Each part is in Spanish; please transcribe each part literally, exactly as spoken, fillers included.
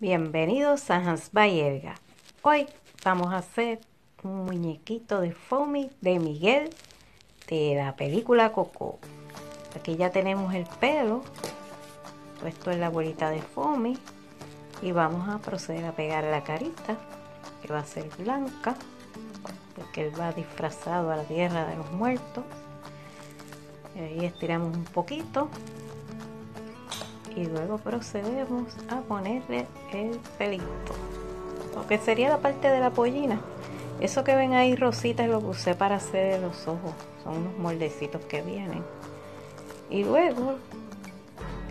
Bienvenidos a Hands by Elga. Hoy vamos a hacer un muñequito de Foamy de Miguel de la película Coco. Aquí ya tenemos el pelo, puesto en la bolita de Foamy, y vamos a proceder a pegar la carita, que va a ser blanca, porque él va disfrazado a la tierra de los muertos. Y ahí estiramos un poquito. Y luego procedemos a ponerle el pelito, lo que sería la parte de la pollina. Eso que ven ahí rosita lo usé para hacer los ojos, son unos moldecitos que vienen. Y luego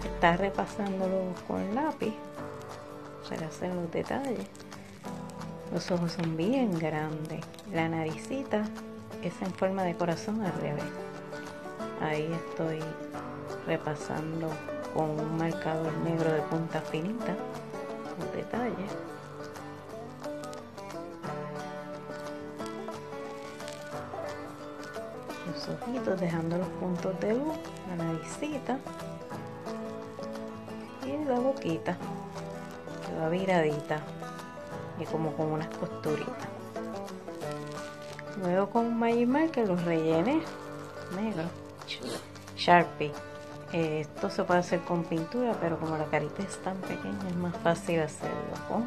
está repasándolo con lápiz para hacer los detalles. Los ojos son bien grandes, la naricita es en forma de corazón al revés. Ahí estoy repasando con un marcador negro de punta finita los detalles. Los ojitos, dejando los puntos de luz, la naricita y la boquita que va viradita y como con unas costuritas. Luego con un Mayer Marker los rellené negro Sharpie. Eh, esto se puede hacer con pintura, pero como la carita es tan pequeña es más fácil hacerlo con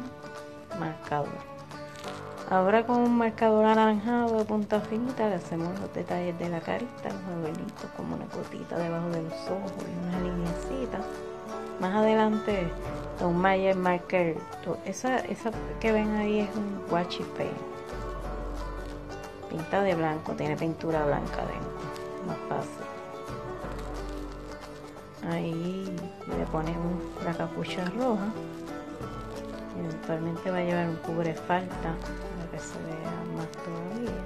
marcador. Ahora con un marcador anaranjado de punta finita le hacemos los detalles de la carita, los ovalitos, como una gotita debajo de los ojos y unas lineecitas. Más adelante un Mayer Marker, esa, esa que ven ahí es un goache pen, pinta de blanco, tiene pintura blanca dentro, más fácil. Ahí le ponemos la capucha roja. Eventualmente va a llevar un cubre falta para que se vea más todavía.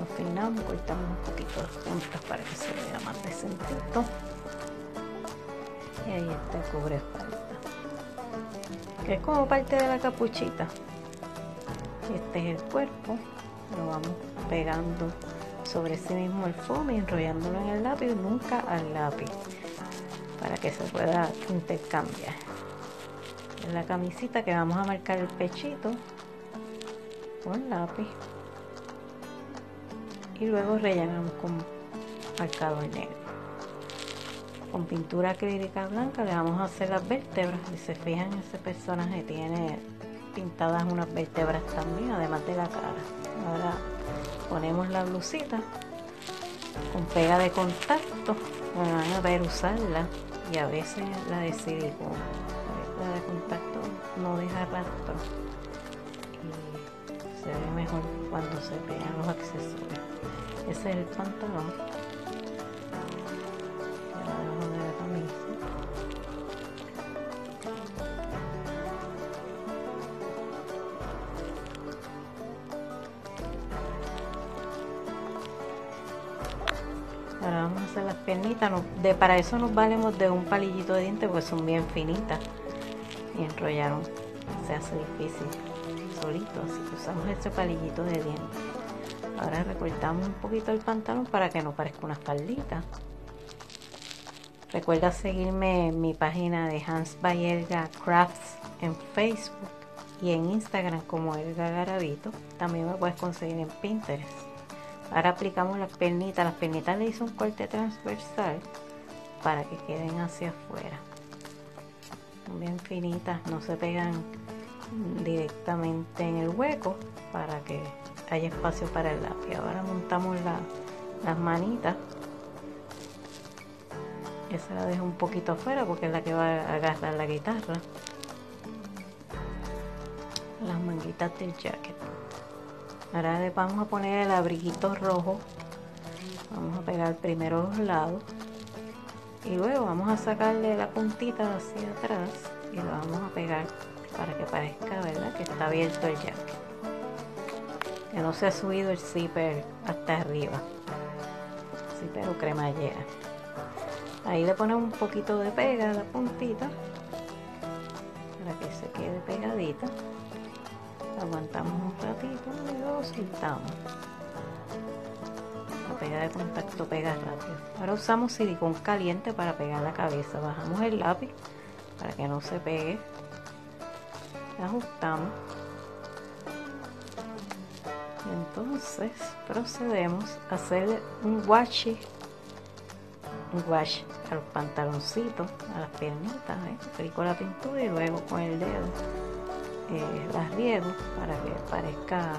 Lo peinamos, cortamos un poquito las puntas para que se vea más decentito. Y ahí está el cubre falta, que es como parte de la capuchita. Este es el cuerpo, lo vamos pegando sobre sí mismo el foamy, enrollándolo en el lápiz, nunca al lápiz, para que se pueda intercambiar. En la camisita que vamos a marcar el pechito con lápiz y luego rellenamos con marcador negro. Con pintura acrílica blanca le vamos a hacer las vértebras. Si se fijan, ese personaje tiene pintadas unas vértebras también, además de la cara. Ahora ponemos la blusita con pega de contacto, bueno, van a ver usarla, y a veces la de silicona, la de contacto no deja rastro y se ve mejor cuando se pegan los accesorios. Ese es el pantalón, ya la dejo de la camisa. Ahora vamos a hacer las piernitas, de, para eso nos valemos de un palillito de diente porque son bien finitas y enrollaron, se hace difícil solito, así que usamos este palillito de diente. Ahora recortamos un poquito el pantalón para que no parezca una faldita. Recuerda seguirme en mi página de Hands by Elga Crafts en Facebook y en Instagram como Elga Garabito. También me puedes conseguir en Pinterest. Ahora aplicamos las pernitas. Las pernitas le hice un corte transversal para que queden hacia afuera. Son bien finitas, no se pegan directamente en el hueco para que haya espacio para el lápiz. Ahora montamos la, las manitas. Esa la dejo un poquito afuera porque es la que va a agarrar la guitarra. Las manguitas del jacket. Ahora le vamos a poner el abriguito rojo, vamos a pegar primero los lados y luego vamos a sacarle la puntita hacia atrás y lo vamos a pegar para que parezca, ¿verdad?, que está abierto el jacket, que no se ha subido el zipper hasta arriba, zipper o cremallera. Ahí le ponemos un poquito de pega a la puntita para que se quede pegadita. Aguantamos un ratito y luego soltamos. La pega de contacto pega rápido. Ahora usamos silicón caliente para pegar la cabeza. Bajamos el lápiz para que no se pegue, ajustamos y entonces procedemos a hacer un washi un washi al pantaloncito, a las piernitas, ¿eh? Aplico la pintura y luego con el dedo eh, las riego para que parezca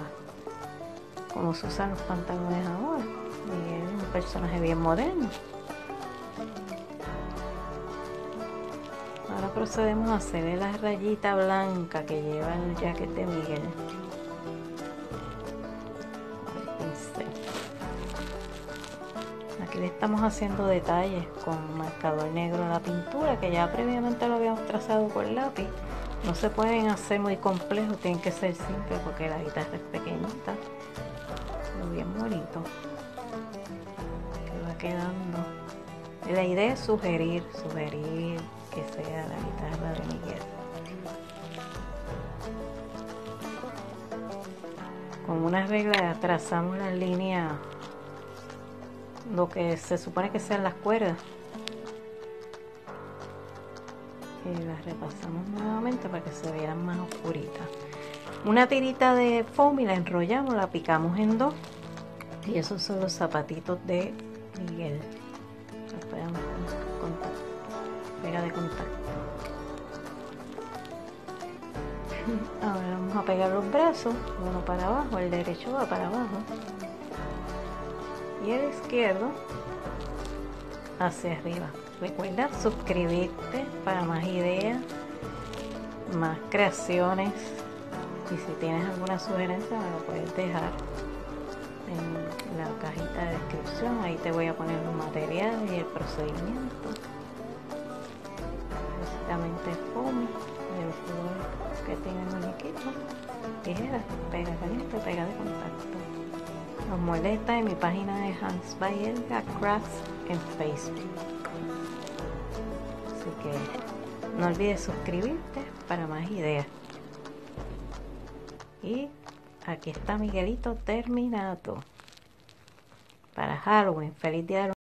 como se usan los pantalones ahora, y es un personaje bien moderno. Ahora procedemos a hacerle la rayita blanca que lleva el jacket de Miguel. Aquí le estamos haciendo detalles con marcador negro a la pintura, que ya previamente lo habíamos trazado con lápiz. No se pueden hacer muy complejos, tienen que ser simples porque la guitarra es pequeñita. Bien bonito que va quedando. La idea es sugerir sugerir que sea la guitarra de Miguel. Con una regla trazamos la línea, lo que se supone que sean las cuerdas, y las repasamos nuevamente para que se vean más oscuritas. Una tirita de foamy la enrollamos, la picamos en dos, y esos son los zapatitos de Miguel. Pega de contacto. Ahora vamos a pegar los brazos, uno para abajo, el derecho va para abajo y el izquierdo hacia arriba. Recuerda suscribirte para más ideas, más creaciones. Y si tienes alguna sugerencia me lo puedes dejar en la cajita de descripción. Ahí te voy a poner los materiales y el procedimiento. Básicamente foamy, de los colores que tiene el muñequito. Tijeras, pega caliente, pega de contacto. Los moldes están en mi página de Hands by Elga Crafts en Facebook. Así que no olvides suscribirte para más ideas. Y aquí está Miguelito terminado para Halloween. Feliz día de los